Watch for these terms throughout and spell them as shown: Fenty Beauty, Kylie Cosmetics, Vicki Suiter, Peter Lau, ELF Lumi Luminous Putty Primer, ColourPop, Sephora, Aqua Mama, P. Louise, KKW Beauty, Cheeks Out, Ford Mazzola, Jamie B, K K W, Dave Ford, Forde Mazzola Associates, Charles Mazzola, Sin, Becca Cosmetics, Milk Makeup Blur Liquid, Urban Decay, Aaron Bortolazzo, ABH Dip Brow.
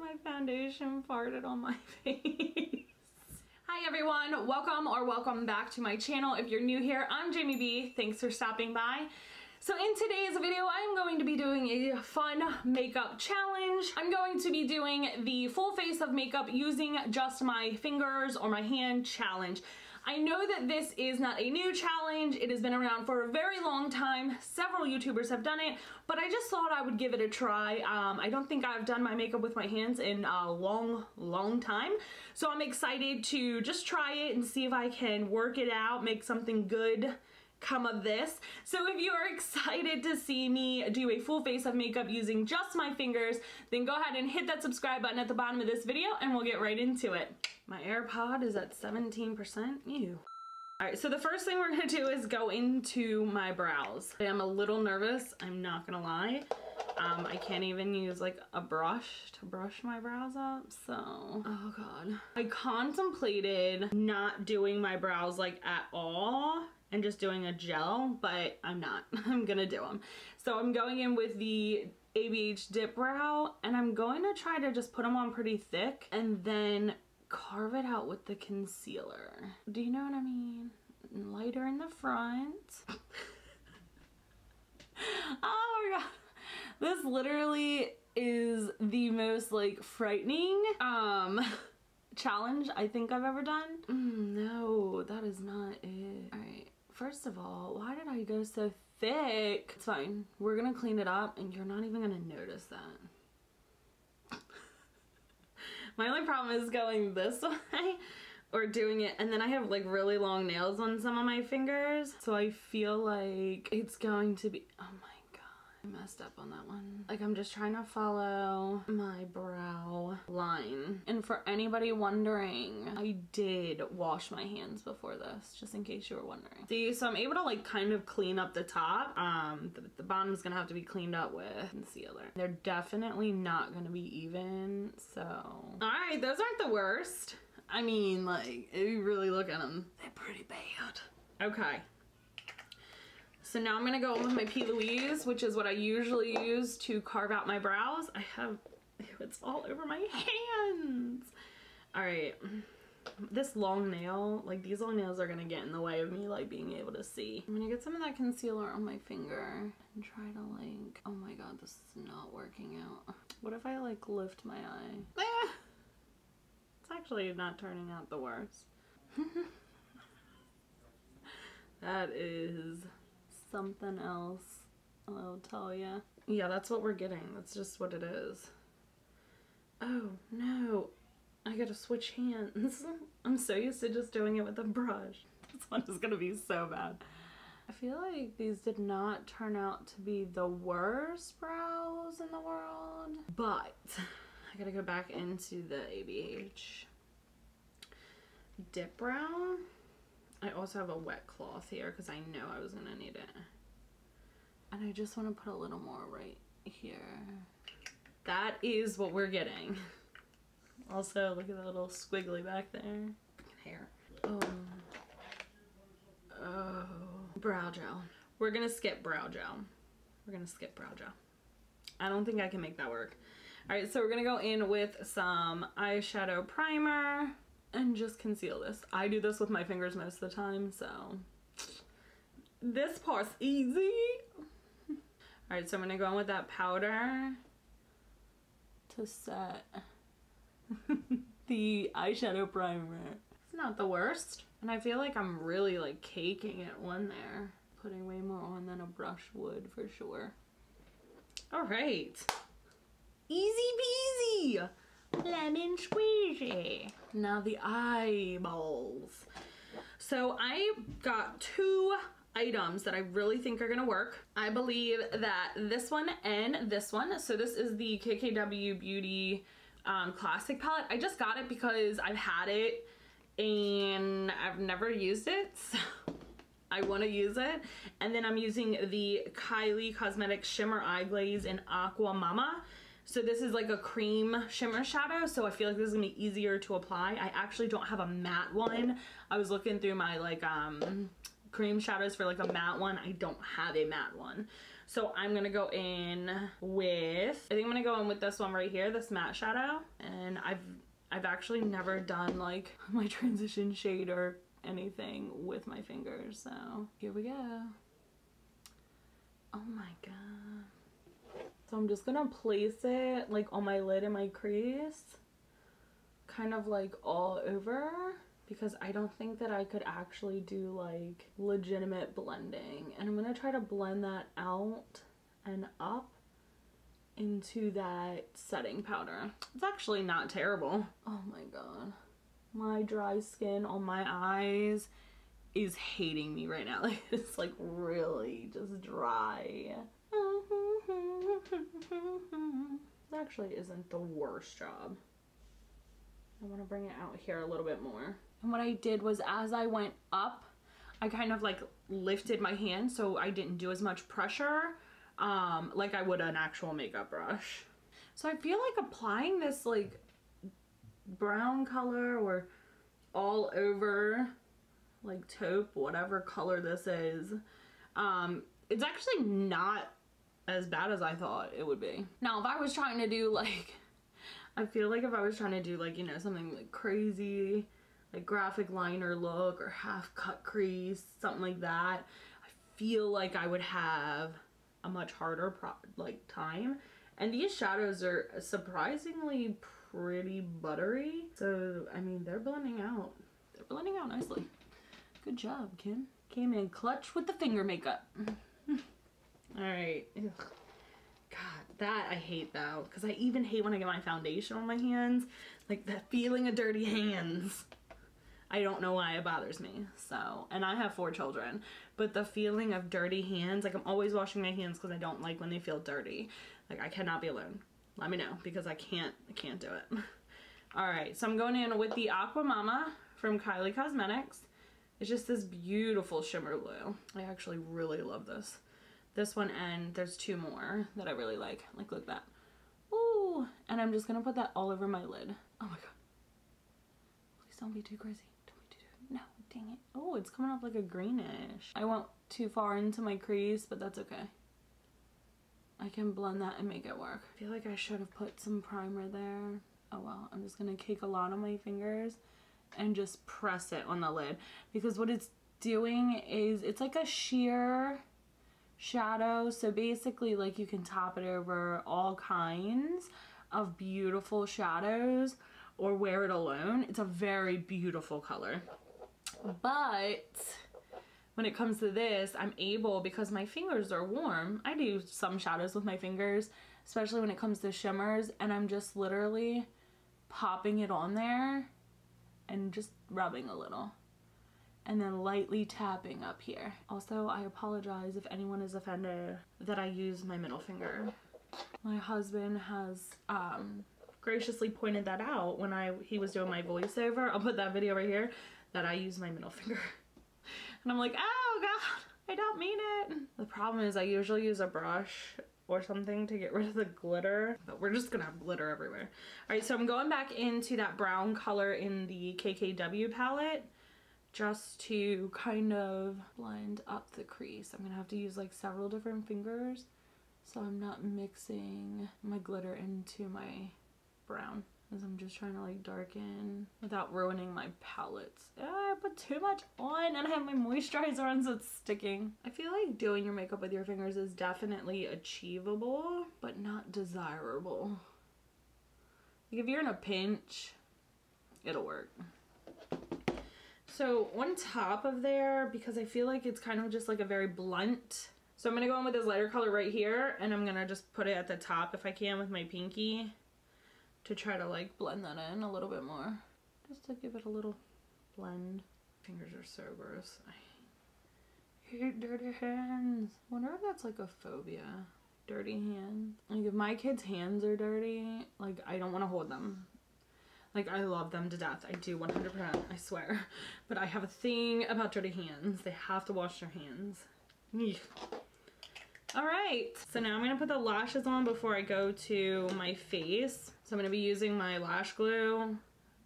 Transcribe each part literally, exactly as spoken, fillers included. My foundation farted on my face. Hi everyone, welcome or welcome back to my channel. If you're new here, I'm Jamie B. Thanks for stopping by. So in today's video, I'm going to be doing a fun makeup challenge. I'm going to be doing the full face of makeup using just my fingers or my hand challenge. I know that this is not a new challenge. It has been around for a very long time. Several YouTubers have done it, but I just thought I would give it a try. Um, I don't think I've done my makeup with my hands in a long, long time. So I'm excited to just try it and see if I can work it out, make something good come of this. So if you are excited to see me do a full face of makeup using just my fingers, then go ahead and hit that subscribe button at the bottom of this video and we'll get right into it. My AirPod is at seventeen percent, ew. All right, so the first thing we're gonna do is go into my brows. I'm a little nervous, I'm not gonna lie. Um, I can't even use like a brush to brush my brows up, so, oh God. I contemplated not doing my brows like at all and just doing a gel, but I'm not. I'm gonna do them. So I'm going in with the A B H Dip Brow, and I'm going to try to just put them on pretty thick and then carve it out with the concealer. Do you know what I mean? Lighter in the front. Oh my God. This literally is the most like frightening um, challenge I think I've ever done. Mm, no, that is not it. All right, first of all, why did I go so thick? It's fine, we're gonna clean it up and you're not even gonna notice that. My only problem is going this way or doing it, and then I have like really long nails on some of my fingers, so I feel like it's going to be, oh my God, I messed up on that one. Like I'm just trying to follow my brow line. And for anybody wondering, I did wash my hands before this, just in case you were wondering. See, so I'm able to like kind of clean up the top. Um, the, the bottom is gonna have to be cleaned up with concealer. They're definitely not gonna be even, so. All right, those aren't the worst. I mean, like, if you really look at them, they're pretty bad. Okay. So now I'm gonna go with my P. Louise, which is what I usually use to carve out my brows. I have, it's all over my hands. All right, this long nail, like these long nails are gonna get in the way of me like being able to see. I'm gonna get some of that concealer on my finger and try to like, oh my God, this is not working out. What if I like lift my eye? Ah! It's actually not turning out the worst. That is something else, I'll tell ya. Yeah, that's what we're getting. That's just what it is. Oh no, I gotta switch hands. I'm so used to just doing it with a brush. This one is gonna be so bad. I feel like these did not turn out to be the worst brows in the world, but I gotta go back into the A B H Dip Brow. I also have a wet cloth here because I know I was gonna need it. And I just wanna put a little more right here. That is what we're getting. Also, look at that little squiggly back there. Hair. Oh. Oh. Brow gel. We're gonna skip brow gel. We're gonna skip brow gel. I don't think I can make that work. All right, so we're gonna go in with some eyeshadow primer and just conceal this. I do this with my fingers most of the time, so this part's easy. All right, so I'm gonna go in with that powder to set the eyeshadow primer. It's not the worst, and I feel like I'm really like caking it on there. Putting way more on than a brush would for sure. All right, easy peasy. Lemon squeezy. Now the eyeballs. So I got two items that I really think are gonna work. I believe that this one and this one. So this is the K K W Beauty um, Classic Palette. I just got it because I've had it and I've never used it, so I wanna use it. And then I'm using the Kylie Cosmetics Shimmer Eye Glaze in Aqua Mama. So this is like a cream shimmer shadow, so I feel like this is gonna be easier to apply. I actually don't have a matte one. I was looking through my like um, cream shadows for like a matte one. I don't have a matte one. So I'm gonna go in with, I think I'm gonna go in with this one right here, this matte shadow. And I've I've actually never done like my transition shade or anything with my fingers, so here we go. Oh my god. So I'm just gonna place it like on my lid and my crease, kind of like all over, because I don't think that I could actually do like legitimate blending. And I'm gonna try to blend that out and up into that setting powder. It's actually not terrible. Oh my god. My dry skin on my eyes is hating me right now. Like, it's like really just dry. This actually isn't the worst job. I want to bring it out here a little bit more. And what I did was, as I went up, I kind of like lifted my hand so I didn't do as much pressure um, like I would an actual makeup brush. So I feel like applying this like brown color or all over like taupe, whatever color this is, um, it's actually not as bad as I thought it would be. Now, if I was trying to do like, I feel like if I was trying to do like, you know, something like crazy, like graphic liner look or half cut crease, something like that, I feel like I would have a much harder pro like time. And these shadows are surprisingly pretty buttery. So, I mean, they're blending out. They're blending out nicely. Good job, Kim. Came in clutch with the finger makeup. All right. Ugh. God, that I hate though, because I even hate when I get my foundation on my hands. Like that feeling of dirty hands. I don't know why it bothers me. So, and I have four children, but the feeling of dirty hands, like I'm always washing my hands because I don't like when they feel dirty. Like I cannot be alone. Let me know, because I can't, I can't do it. All right, so I'm going in with the Aqua Mama from Kylie Cosmetics. It's just this beautiful shimmer blue. I actually really love this. This one, and there's two more that I really like. Like, look at that. Ooh, and I'm just gonna put that all over my lid. Oh my god. Please don't be too crazy. Don't be too, no, dang it. Oh, it's coming up like a greenish. I went too far into my crease, but that's okay. I can blend that and make it work. I feel like I should have put some primer there. Oh well, I'm just gonna cake a lot on my fingers and just press it on the lid, because what it's doing is it's like a sheer shadow. So basically, like, you can top it over all kinds of beautiful shadows or wear it alone. It's a very beautiful color. But when it comes to this, I'm able, because my fingers are warm, I do some shadows with my fingers, especially when it comes to shimmers, and I'm just literally popping it on there and just rubbing a little, and then lightly tapping up here. Also, I apologize if anyone is offended that I use my middle finger. My husband has um, graciously pointed that out when I he was doing my voiceover. I'll put that video right here, that I use my middle finger. And I'm like, oh god, I don't mean it. The problem is I usually use a brush or something to get rid of the glitter, but we're just gonna have glitter everywhere. All right, so I'm going back into that brown color in the K K W palette, just to kind of blend up the crease. I'm gonna have to use like several different fingers, so I'm not mixing my glitter into my brown, as I'm just trying to like darken without ruining my palettes. Ah, I put too much on, and I have my moisturizer on, so it's sticking. I feel like doing your makeup with your fingers is definitely achievable, but not desirable. Like, if you're in a pinch, it'll work. So on top of there, because I feel like it's kind of just like a very blunt. So I'm going to go in with this lighter color right here, and I'm going to just put it at the top if I can with my pinky to try to like blend that in a little bit more. Just to give it a little blend. Fingers are so gross. I hate dirty hands. I wonder if that's like a phobia. Dirty hands. Like, if my kids' hands are dirty, like, I don't want to hold them. Like, I love them to death. I do one hundred percent, I swear. But I have a thing about dirty hands. They have to wash their hands. Eek. All right, so now I'm gonna put the lashes on before I go to my face. So I'm gonna be using my lash glue,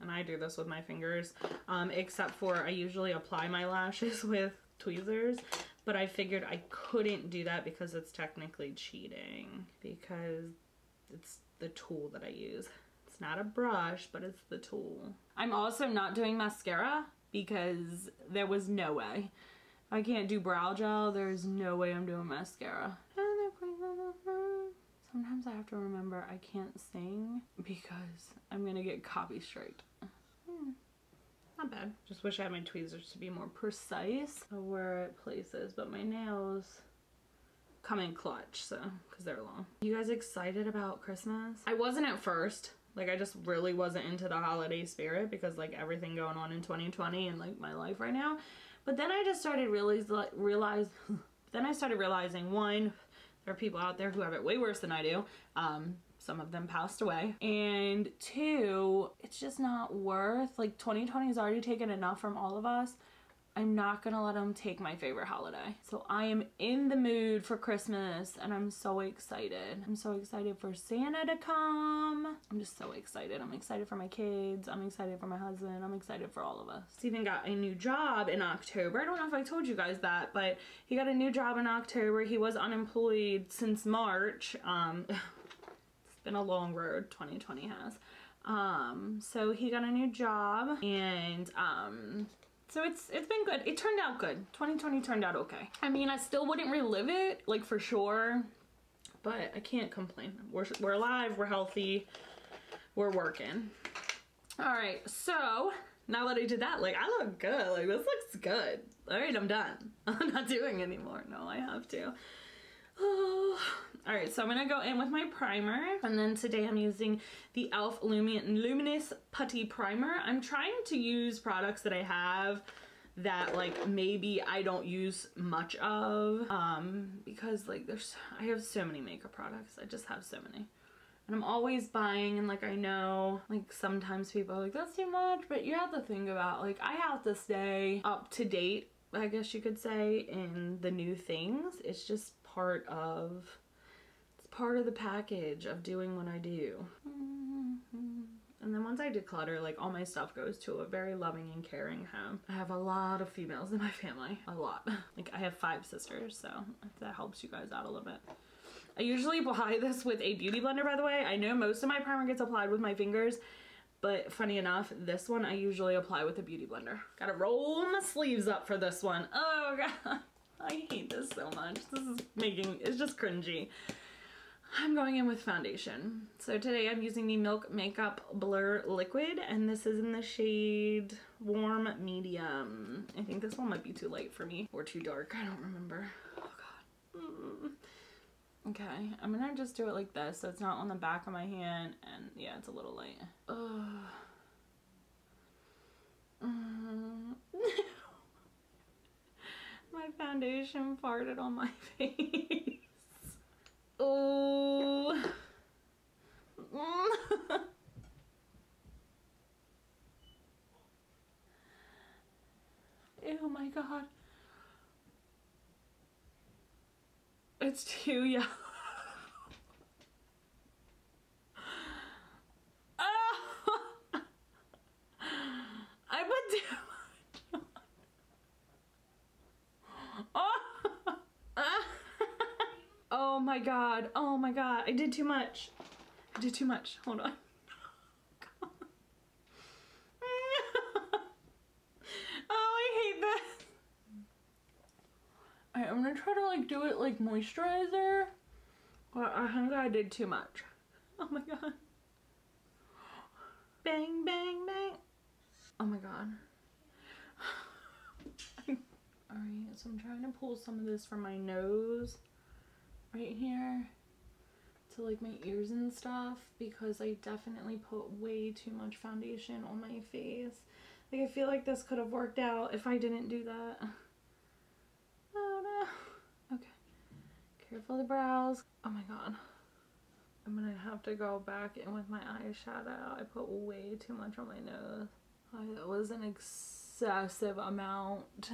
and I do this with my fingers, um, except for I usually apply my lashes with tweezers. but I figured I couldn't do that because it's technically cheating, because it's the tool that I use. It's not a brush, but it's the tool. I'm also not doing mascara because there was no way. If I can't do brow gel, there's no way I'm doing mascara. Sometimes I have to remember I can't sing because I'm gonna get copy-striked. Hmm. Not bad. Just wish I had my tweezers to be more precise where it places, but my nails come in clutch, so, because they're long. You guys excited about Christmas? I wasn't at first. Like, I just really wasn't into the holiday spirit because, like, everything going on in twenty twenty and, like, my life right now. But then I just started realize, realize, then I started realizing, one, there are people out there who have it way worse than I do. Um, some of them passed away. And two, it's just not worth, like, twenty twenty has already taken enough from all of us. I'm not gonna let them take my favorite holiday. So I am in the mood for Christmas and I'm so excited. I'm so excited for Santa to come. I'm just so excited. I'm excited for my kids. I'm excited for my husband. I'm excited for all of us. Steven got a new job in October. I don't know if I told you guys that, but he got a new job in October. He was unemployed since March. Um, it's been a long road, twenty twenty has. Um, so he got a new job and, um, so it's it's been good. It turned out good. twenty twenty turned out okay. I mean, I still wouldn't relive it, like, for sure, but I can't complain. We're, we're alive, we're healthy, we're working. All right, so now that I did that, like, I look good. Like, this looks good. All right, I'm done. I'm not doing anymore. No, I have to. Oh. All right, so I'm gonna go in with my primer, and then today I'm using the E L F Lumi Luminous Putty Primer. I'm trying to use products that I have that, like, maybe I don't use much of, um, because, like, there's, I have so many makeup products. I just have so many. And I'm always buying, and, like, I know, like, sometimes people are like, that's too much, but you have to think about, like, I have to stay up to date, I guess you could say, in the new things. It's just part of, it's part of the package of doing what I do. Mm-hmm. And then once I declutter, like, all my stuff goes to a very loving and caring home. I have a lot of females in my family, a lot. Like, I have five sisters, so if that helps you guys out a little bit. I usually apply this with a beauty blender, by the way. I know most of my primer gets applied with my fingers, but funny enough, this one I usually apply with a beauty blender. Gotta roll my sleeves up for this one. Oh God, I hate this so much. This is making, it's just cringy. I'm going in with foundation. So today I'm using the Milk Makeup Blur Liquid, and this is in the shade Warm Medium. I think this one might be too light for me, or too dark, I don't remember. Oh God. Mm. Okay, I'm gonna just do it like this so it's not on the back of my hand, and yeah, it's a little light. Ugh. Mm. My foundation farted on my face. Oh. Mm. Oh my God. It's too yellow. Oh. I put too much on. Oh. Oh my God. Oh my God. I did too much. I did too much. Hold on. Oh, I hate this. I'm gonna try to, like, do it like moisturizer, but I think I did too much. Oh my God. Bang, bang, bang. Oh my God. All right, so I'm trying to pull some of this from my nose right here to, like, my ears and stuff, because I definitely put way too much foundation on my face. Like, I feel like this could have worked out if I didn't do that. Okay, careful of the brows. Oh my God, I'm gonna have to go back in with my eyeshadow. I put way too much on my nose. Oh, that was an excessive amount.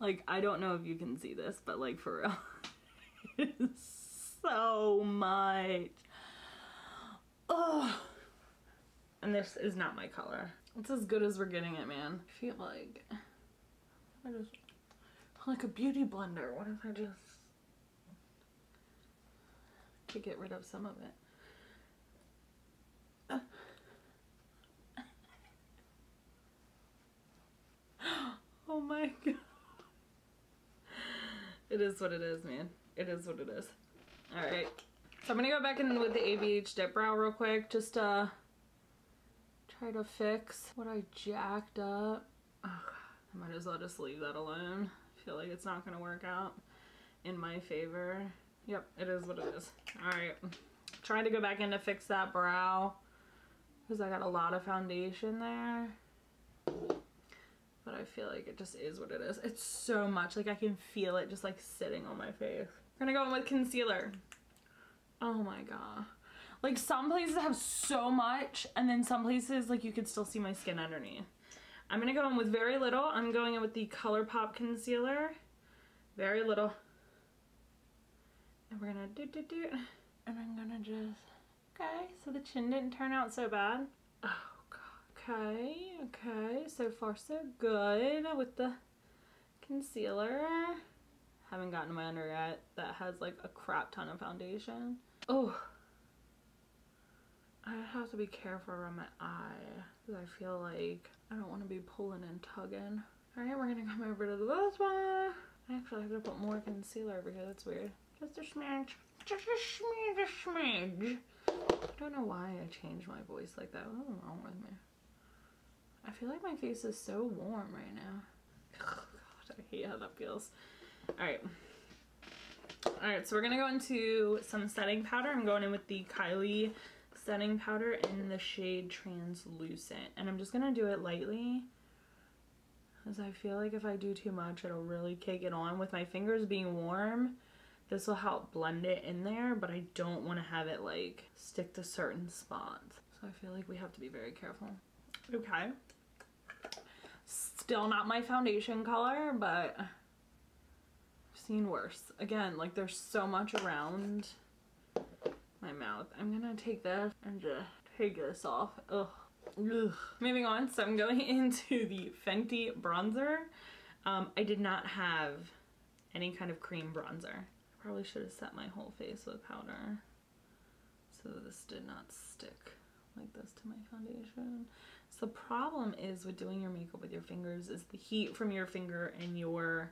Like, I don't know if you can see this, but, like, for real, it's so much. Oh, and this is not my color. It's as good as we're getting it, man. I feel like I just like a beauty blender. What if I just could get rid of some of it? Uh. Oh my god. It is what it is, man. It is what it is. Alright. So I'm gonna go back in with the A B H Dip Brow real quick. Just uh, try to fix what I jacked up. Ugh, I might as well just leave that alone. I feel like it's not gonna work out in my favor. Yep, it is what it is. Alright. Trying to go back in to fix that brow because I got a lot of foundation there. But I feel like it just is what it is. It's so much. Like, I can feel it just, like, sitting on my face. We're gonna go in with concealer. Oh, my God. Like, some places have so much, and then some places, like, you could still see my skin underneath. I'm gonna go in with very little. I'm going in with the ColourPop concealer. Very little. And we're gonna do-do-do. And I'm gonna just... Okay, so the chin didn't turn out so bad. Oh. Okay, okay, so far so good with the concealer. Haven't gotten my under yet. That has like a crap ton of foundation. Oh, I have to be careful around my eye because I feel like I don't want to be pulling and tugging. All right, we're going to come over to this one. I actually have to put more concealer over here. That's weird. Just a smidge. Just a smidge, a smidge. I don't know why I changed my voice like that. What's wrong with me? I feel like my face is so warm right now. Oh god, I hate how that feels. Alright. Alright, so we're going to go into some setting powder. I'm going in with the Kylie setting powder in the shade Translucent. And I'm just going to do it lightly. Because I feel like if I do too much, it'll really kick it on. With my fingers being warm, this will help blend it in there. But I don't want to have it, like, stick to certain spots. So I feel like we have to be very careful. Okay. Still not my foundation color, but I've seen worse. Again, like there's so much around my mouth. I'm gonna take this and just take this off. Ugh. Ugh. Moving on, so I'm going into the Fenty bronzer. Um, I did not have any kind of cream bronzer. I probably should have set my whole face with powder so that this did not stick like this to my foundation. So the problem is with doing your makeup with your fingers is the heat from your finger and your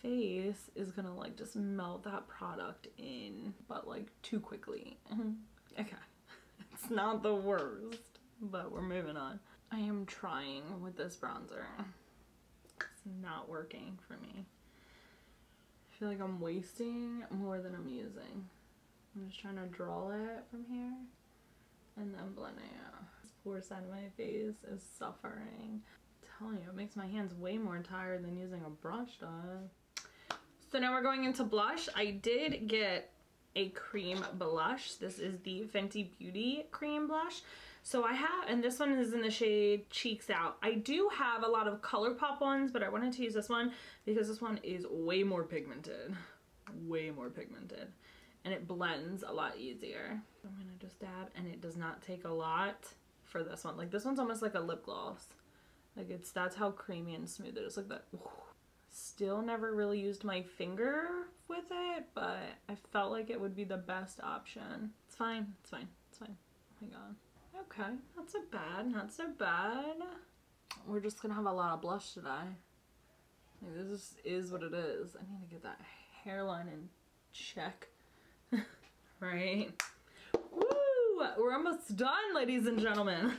face is gonna like just melt that product in, but like too quickly. Okay, it's not the worst, but we're moving on. I am trying with this bronzer. It's not working for me. I feel like I'm wasting more than I'm using. I'm just trying to draw it from here. And then blending out. This poor side of my face is suffering. I'm telling you, it makes my hands way more tired than using a brush does. So now we're going into blush. I did get a cream blush. This is the Fenty Beauty cream blush. So I have, and this one is in the shade Cheeks Out. I do have a lot of ColourPop ones, but I wanted to use this one because this one is way more pigmented. Way more pigmented. And it blends a lot easier. I'm gonna just dab, and it does not take a lot for this one. Like this one's almost like a lip gloss. Like it's, that's how creamy and smooth it is. Like that. Ooh. Still never really used my finger with it, but I felt like it would be the best option. It's fine, it's fine, it's fine. Oh my god. Okay, not so bad, not so bad. We're just gonna have a lot of blush today. Like this is, is what it is. I need to get that hairline in check. Right? Woo! We're almost done, ladies and gentlemen.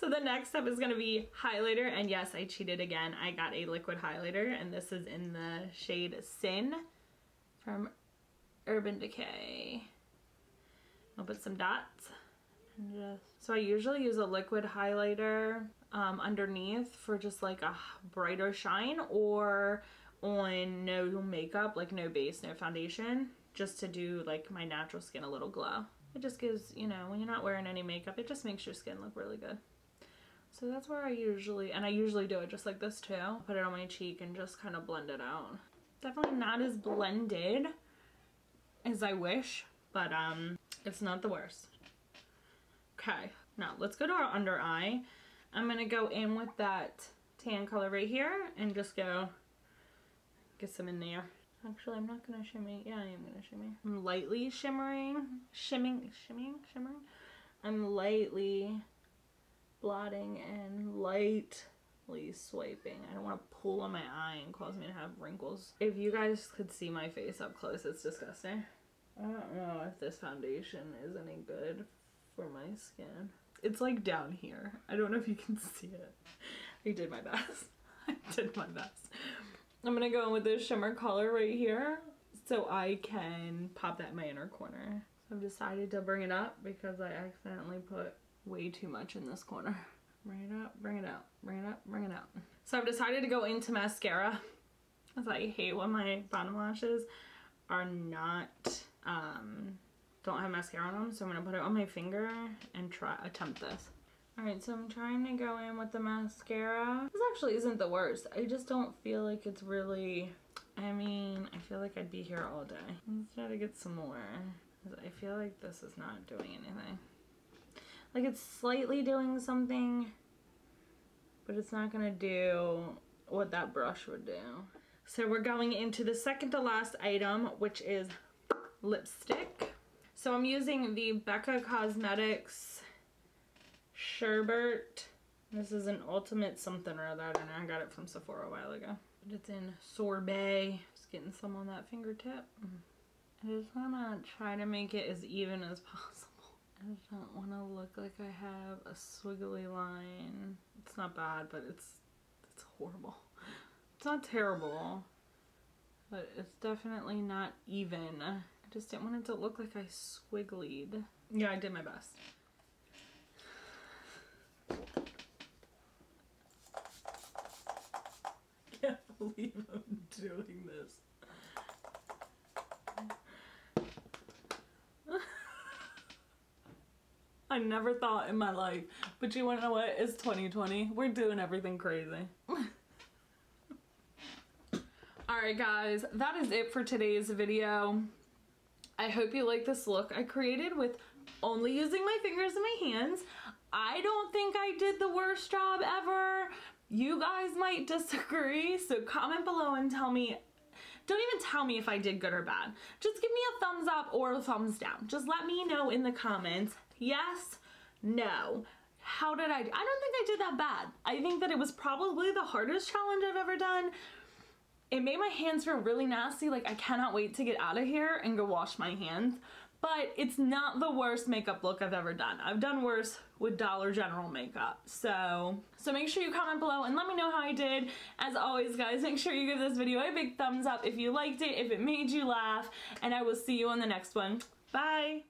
So the next step is going to be highlighter, and yes, I cheated again. I got a liquid highlighter, and this is in the shade Sin from Urban Decay. I'll put some dots. And just... So I usually use a liquid highlighter um, underneath for just like a brighter shine, or on no makeup, like no base, no foundation, just to do like my natural skin a little glow. It just gives, you know, when you're not wearing any makeup, it just makes your skin look really good. So that's where I usually, and I usually do it just like this too. Put it on my cheek and just kind of blend it out. Definitely not as blended as I wish, but um, it's not the worst. Okay, Now let's go to our under eye. I'm going to go in with that tan color right here and just go get some in there. Actually, I'm not going to shimmy. Yeah, I am going to shimmy. I'm lightly shimmering. Shimming, shimming, shimmering. I'm lightly blotting and lightly swiping. I don't want to pull on my eye and cause me to have wrinkles. If you guys could see my face up close, it's disgusting. I don't know if this foundation is any good for my skin. It's like down here. I don't know if you can see it. I did my best. I did my best. I'm gonna go in with this shimmer color right here so I can pop that in my inner corner. So I've decided to bring it up because I accidentally put way too much in this corner. Bring it up, bring it out, bring it up, bring it out. So I've decided to go into mascara because I hate when my bottom lashes are not, um, don't have mascara on them. So I'm gonna put it on my finger and try, attempt this. Alright, so I'm trying to go in with the mascara. This actually isn't the worst. I just don't feel like it's really... I mean, I feel like I'd be here all day. Let's try to get some more. I feel like this is not doing anything. Like, it's slightly doing something, but it's not gonna do what that brush would do. So we're going into the second to last item, which is lipstick. So I'm using the Becca Cosmetics Sherbert. This is an ultimate something or other, and I got it from Sephora a while ago. But it's in sorbet. Just getting some on that fingertip. I just wanna try to make it as even as possible. I just don't wanna look like I have a swiggly line. It's not bad, but it's it's horrible. It's not terrible, but it's definitely not even. I just didn't want it to look like I swigglied. Yeah, I did my best. I can't believe I'm doing this. I never thought in my life, but you wanna know what? It's twenty twenty. We're doing everything crazy. Alright guys, that is it for today's video. I hope you like this look I created with only using my fingers and my hands. I don't think I did the worst job ever. You guys might disagree, so comment below and tell me, don't even tell me if I did good or bad. Just give me a thumbs up or a thumbs down. Just let me know in the comments, yes, no. How did I do? I don't think I did that bad. I think that it was probably the hardest challenge I've ever done. It made my hands feel really nasty, like I cannot wait to get out of here and go wash my hands. But it's not the worst makeup look I've ever done. I've done worse with Dollar General makeup. So, so make sure you comment below and let me know how I did. As always, guys, make sure you give this video a big thumbs up if you liked it, if it made you laugh, and I will see you on the next one. Bye.